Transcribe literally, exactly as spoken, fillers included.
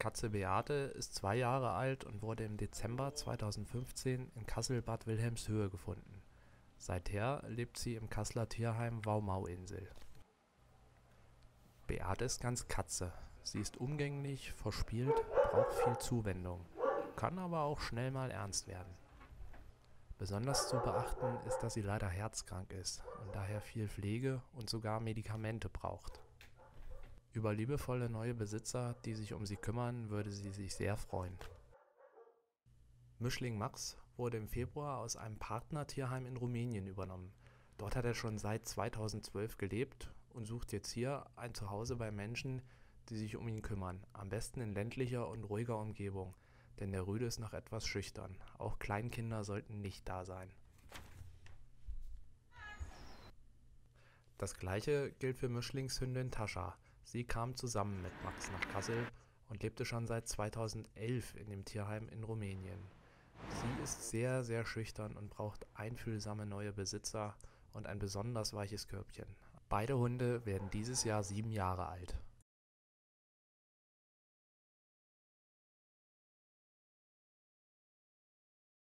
Katze Beate ist zwei Jahre alt und wurde im Dezember zweitausendfünfzehn in Kassel Bad Wilhelmshöhe gefunden. Seither lebt sie im Kasseler Tierheim Waumau-Insel. Beate ist ganz Katze. Sie ist umgänglich, verspielt, braucht viel Zuwendung, kann aber auch schnell mal ernst werden. Besonders zu beachten ist, dass sie leider herzkrank ist und daher viel Pflege und sogar Medikamente braucht. Über liebevolle neue Besitzer, die sich um sie kümmern, würde sie sich sehr freuen. Mischling Max wurde im Februar aus einem Partnertierheim in Rumänien übernommen. Dort hat er schon seit zweitausendzwölf gelebt und sucht jetzt hier ein Zuhause bei Menschen, die sich um ihn kümmern, am besten in ländlicher und ruhiger Umgebung, denn der Rüde ist noch etwas schüchtern. Auch Kleinkinder sollten nicht da sein. Das gleiche gilt für Mischlingshündin Tasha. Sie kam zusammen mit Max nach Kassel und lebte schon seit zweitausendelf in dem Tierheim in Rumänien. Sie ist sehr, sehr schüchtern und braucht einfühlsame neue Besitzer und ein besonders weiches Körbchen. Beide Hunde werden dieses Jahr sieben Jahre alt.